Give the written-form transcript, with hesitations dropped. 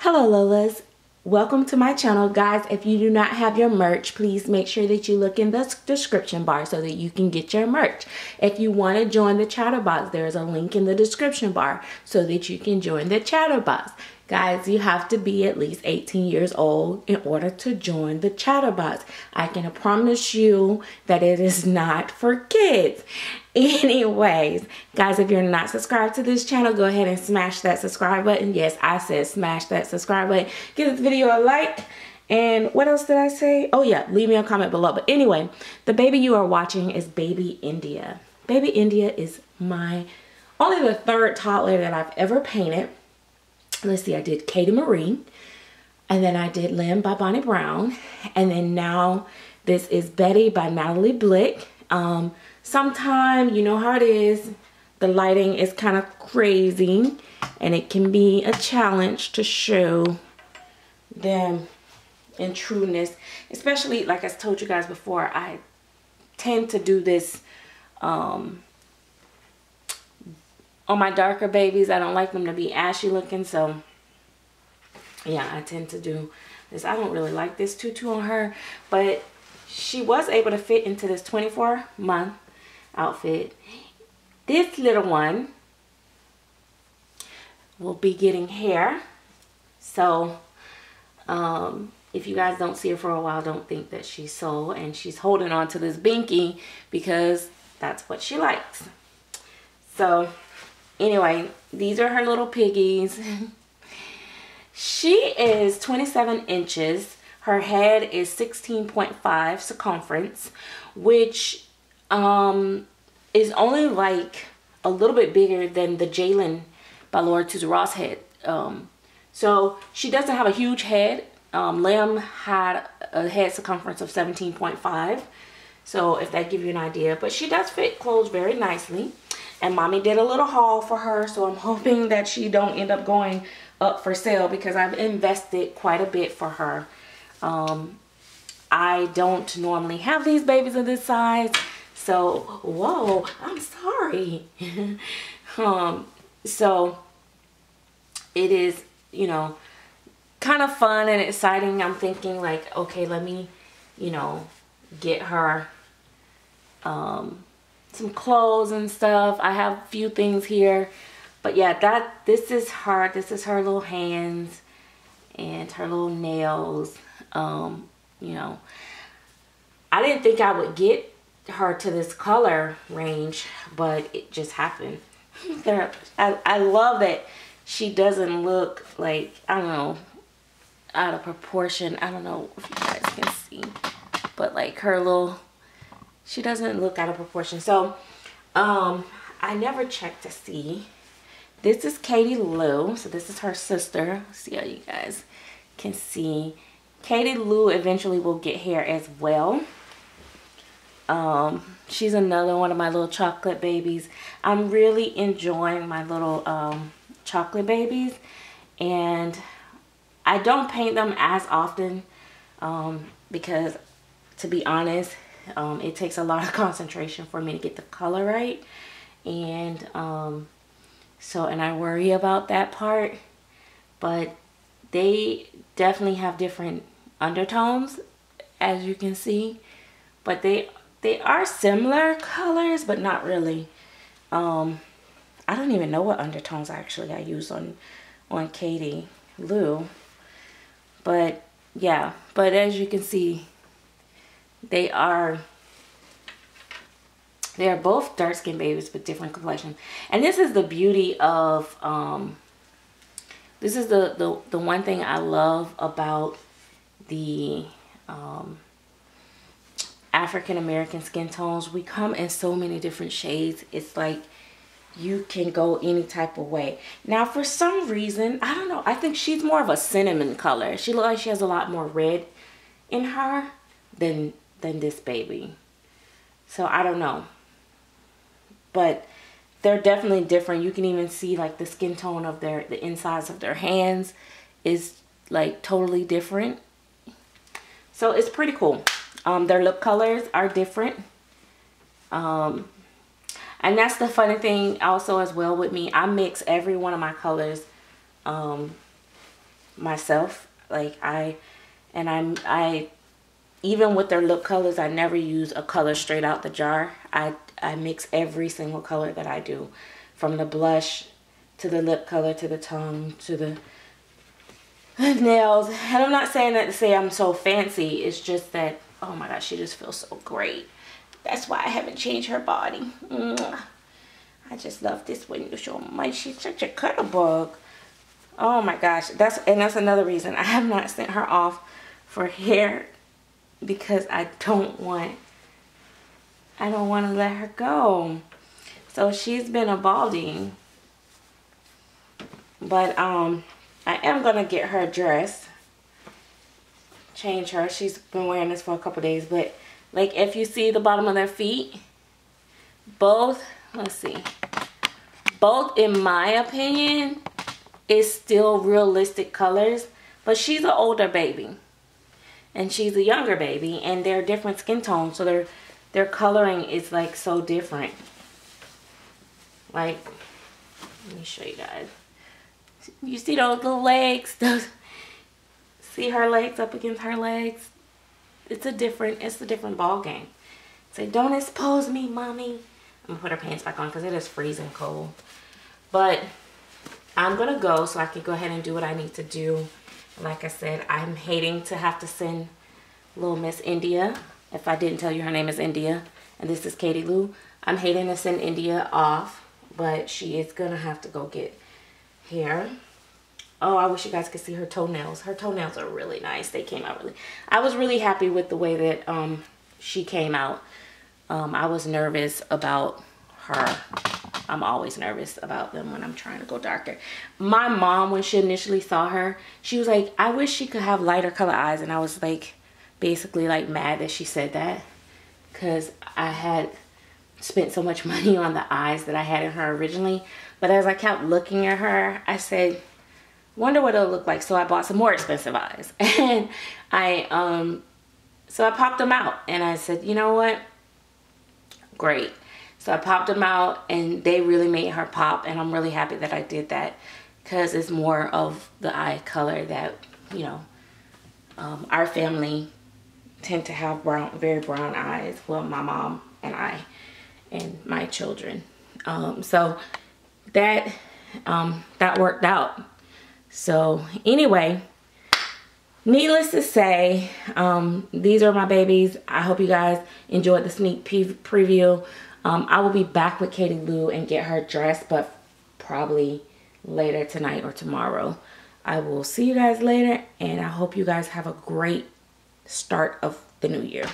Hello Lolas, welcome to my channel. Guys, if you do not have your merch, please make sure that you look in the description bar so that you can get your merch. If you want to join the Chatterbox, there is a link in the description bar so that you can join the Chatterbox. Guys, you have to be at least 18 years old in order to join the Chatterbox. I can promise you that it is not for kids. Anyways, guys, if you're not subscribed to this channel, go ahead and smash that subscribe button. Yes, I said smash that subscribe button. Give this video a like. And what else did I say? Oh yeah, leave me a comment below. But anyway, the baby you are watching is Baby India. Baby India is only the third toddler that I've ever painted. Let's see, I did Katie Marie, and then I did Lim by Bonnie Brown, and then now this is Betty by Natalie Blick. Sometime, you know how it is, the lighting is kind of crazy, and it can be a challenge to show them in trueness. Especially, like I told you guys before, I tend to do this on my darker babies. I don't like them to be ashy looking, so yeah, I tend to do this. I don't really like this tutu on her, but she was able to fit into this 24-month outfit. This little one will be getting hair, so if you guys don't see her for a while, don't think that she's sold, and she's holding on to this binky because that's what she likes. So anyway, these are her little piggies. She is 27 inches. Her head is 16.5 circumference, which is only like a little bit bigger than the Jalen by Laura Tusa Ross head. So she doesn't have a huge head. Lamb had a head circumference of 17.5. So if that gives you an idea, but she does fit clothes very nicely. And mommy did a little haul for her, so I'm hoping that she don't end up going up for sale because I've invested quite a bit for her. I don't normally have these babies of this size, so whoa, I'm sorry. So it is, you know, kind of fun and exciting. I'm thinking like, okay, let me, you know, get her some clothes and stuff. I have a few things here, but yeah, this is her little hands and her little nails. You know, I didn't think I would get her to this color range, but it just happened. I love that she doesn't look like, I don't know, out of proportion. I don't know if you guys can see, but like her little, she doesn't look out of proportion. So, I never checked to see. This is Katie Lou. So this is her sister. See how you guys can see. Katie Lou eventually will get hair as well. She's another one of my little chocolate babies. I'm really enjoying my little chocolate babies. And I don't paint them as often because, to be honest, it takes a lot of concentration for me to get the color right, and so I worry about that part. But they definitely have different undertones, as you can see, but they are similar colors, but not really. I don't even know what undertones actually I use on Katie Lou, but yeah, but as you can see, They are both dark-skinned babies with different complexions. And this is the beauty of, this is the one thing I love about the African-American skin tones. We come in so many different shades. It's like you can go any type of way. Now, for some reason, I don't know, I think she's more of a cinnamon color. She looks like she has a lot more red in her than this baby, so I don't know, but they're definitely different. You can even see like the skin tone of the insides of their hands is like totally different, so it's pretty cool. Their lip colors are different, and that's the funny thing also as well with me. I mix every one of my colors myself. Like I even with their lip colors, I never use a color straight out the jar. I mix every single color that I do, from the blush to the lip color to the tongue to the nails. And I'm not saying that to say I'm so fancy. It's just that, oh my gosh, she just feels so great. That's why I haven't changed her body. I just love this window so much. She's such a cuddle bug. Oh my gosh, that's another reason I have not sent her off for hair, because I don't want to let her go. So she's been a baldy, but I am gonna get her a dress, change her. She's been wearing this for a couple days, but like if you see the bottom of their feet, both, let's see, both in my opinion is still realistic colors, but she's an older baby and she's a younger baby, and they're different skin tones, so their coloring is like so different. Like, let me show you guys. You see those little legs? Those, see her legs up against her legs? It's a different ball game. Say, don't expose me, mommy. I'm gonna put her pants back on because it is freezing cold. But I'm gonna go so I can go ahead and do what I need to do. Like I said, I'm hating to have to send little Miss India, if I didn't tell you her name is India, and this is Katie Lou. I'm hating to send India off, but she is gonna have to go get hair. Oh, I wish you guys could see her toenails. Her toenails are really nice. They came out really. I was really happy with the way that she came out. I was nervous about her. I'm always nervous about them when I'm trying to go darker. My mom, when she initially saw her, she was like, I wish she could have lighter color eyes. And I was like, basically like mad that she said that, because I had spent so much money on the eyes that I had in her originally. But as I kept looking at her, I said, wonder what it'll look like. So I bought some more expensive eyes. And so I popped them out and I said, you know what? Great. So I popped them out and they really made her pop, and I'm really happy that I did that, because it's more of the eye color that, you know, our family tend to have brown, very brown eyes. Well, my mom and I and my children. So that, that worked out. So anyway, needless to say, these are my babies. I hope you guys enjoyed the sneak preview. I will be back with Katie Lou and get her dressed, but probably later tonight or tomorrow. I will see you guys later, and I hope you guys have a great start of the new year.